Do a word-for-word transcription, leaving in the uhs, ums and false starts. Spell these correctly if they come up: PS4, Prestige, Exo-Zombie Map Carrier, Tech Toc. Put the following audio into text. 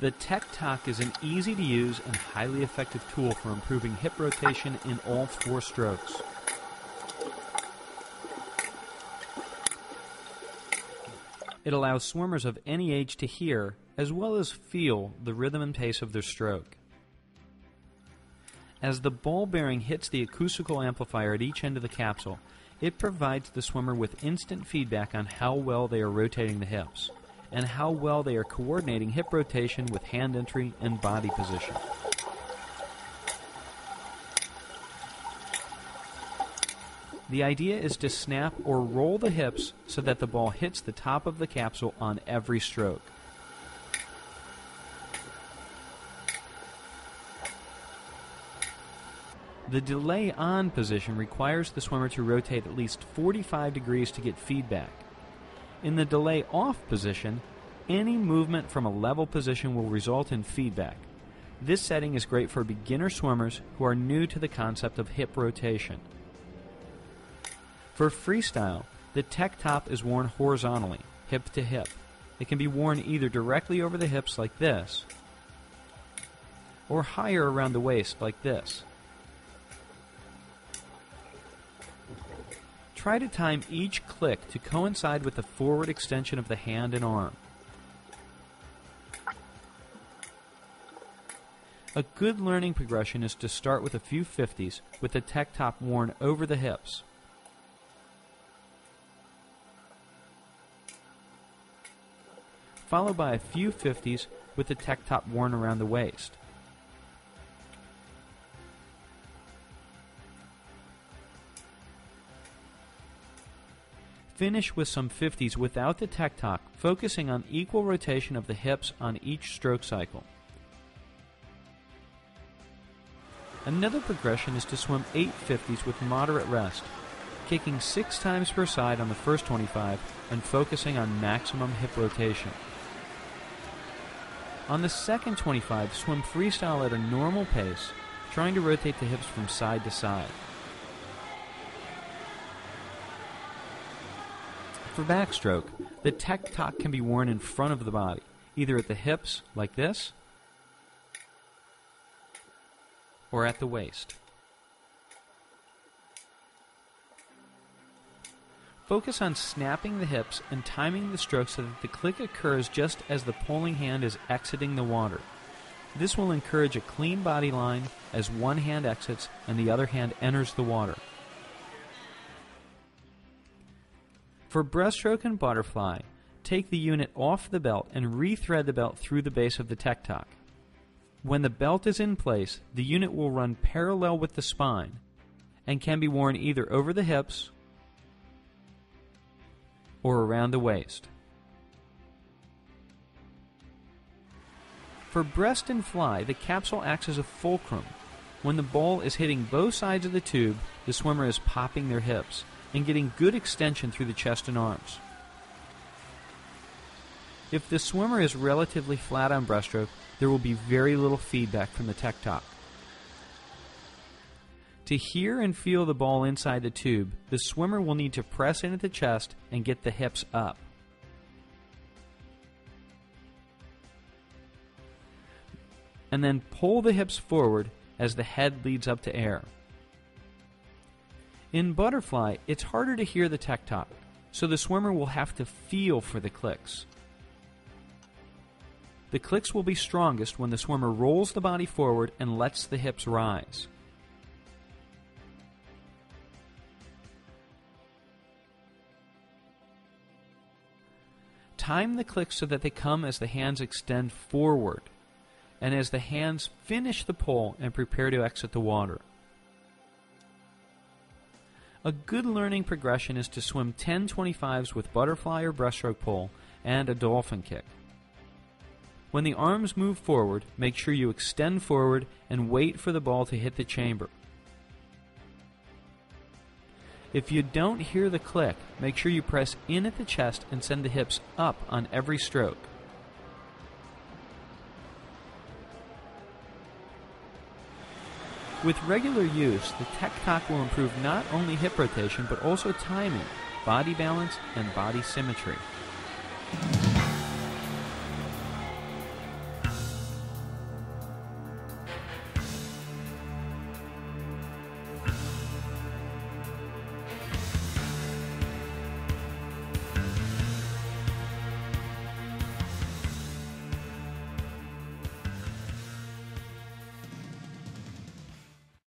The Tech Toc is an easy-to-use and highly effective tool for improving hip rotation in all four strokes. It allows swimmers of any age to hear, as well as feel, the rhythm and pace of their stroke. As the ball bearing hits the acoustical amplifier at each end of the capsule, it provides the swimmer with instant feedback on how well they are rotating the hips, and how well they are coordinating hip rotation with hand entry and body position. The idea is to snap or roll the hips so that the ball hits the top of the capsule on every stroke. The delay on position requires the swimmer to rotate at least forty-five degrees to get feedback. In the delay off position, any movement from a level position will result in feedback. This setting is great for beginner swimmers who are new to the concept of hip rotation. For freestyle, the Tech Toc is worn horizontally, hip to hip. It can be worn either directly over the hips like this, or higher around the waist like this. Try to time each click to coincide with the forward extension of the hand and arm. A good learning progression is to start with a few fifties with the Tech Toc worn over the hips. Followed by a few fifties with the Tech Toc worn around the waist. Finish with some fifties without the Tech Toc, focusing on equal rotation of the hips on each stroke cycle. Another progression is to swim eight fifties with moderate rest, kicking six times per side on the first twenty-five and focusing on maximum hip rotation. On the second twenty-five, swim freestyle at a normal pace, trying to rotate the hips from side to side. For backstroke, the Tech Toc can be worn in front of the body, either at the hips, like this, or at the waist. Focus on snapping the hips and timing the stroke so that the click occurs just as the pulling hand is exiting the water. This will encourage a clean body line as one hand exits and the other hand enters the water. For breaststroke and butterfly, take the unit off the belt and rethread the belt through the base of the Tech Toc. When the belt is in place, the unit will run parallel with the spine and can be worn either over the hips or around the waist. For breast and fly, the capsule acts as a fulcrum. When the ball is hitting both sides of the tube, the swimmer is popping their hips and getting good extension through the chest and arms. If the swimmer is relatively flat on breaststroke, there will be very little feedback from the Tech Toc. To hear and feel the ball inside the tube, the swimmer will need to press in at the chest and get the hips up. And then pull the hips forward as the head leads up to air. In butterfly, it's harder to hear the Tech Toc, so the swimmer will have to feel for the clicks. The clicks will be strongest when the swimmer rolls the body forward and lets the hips rise. Time the clicks so that they come as the hands extend forward, and as the hands finish the pull and prepare to exit the water. A good learning progression is to swim ten twenty-fives with butterfly or breaststroke pull and a dolphin kick. When the arms move forward, make sure you extend forward and wait for the ball to hit the chamber. If you don't hear the click, make sure you press in at the chest and send the hips up on every stroke. With regular use, the Tech Toc will improve not only hip rotation, but also timing, body balance, and body symmetry.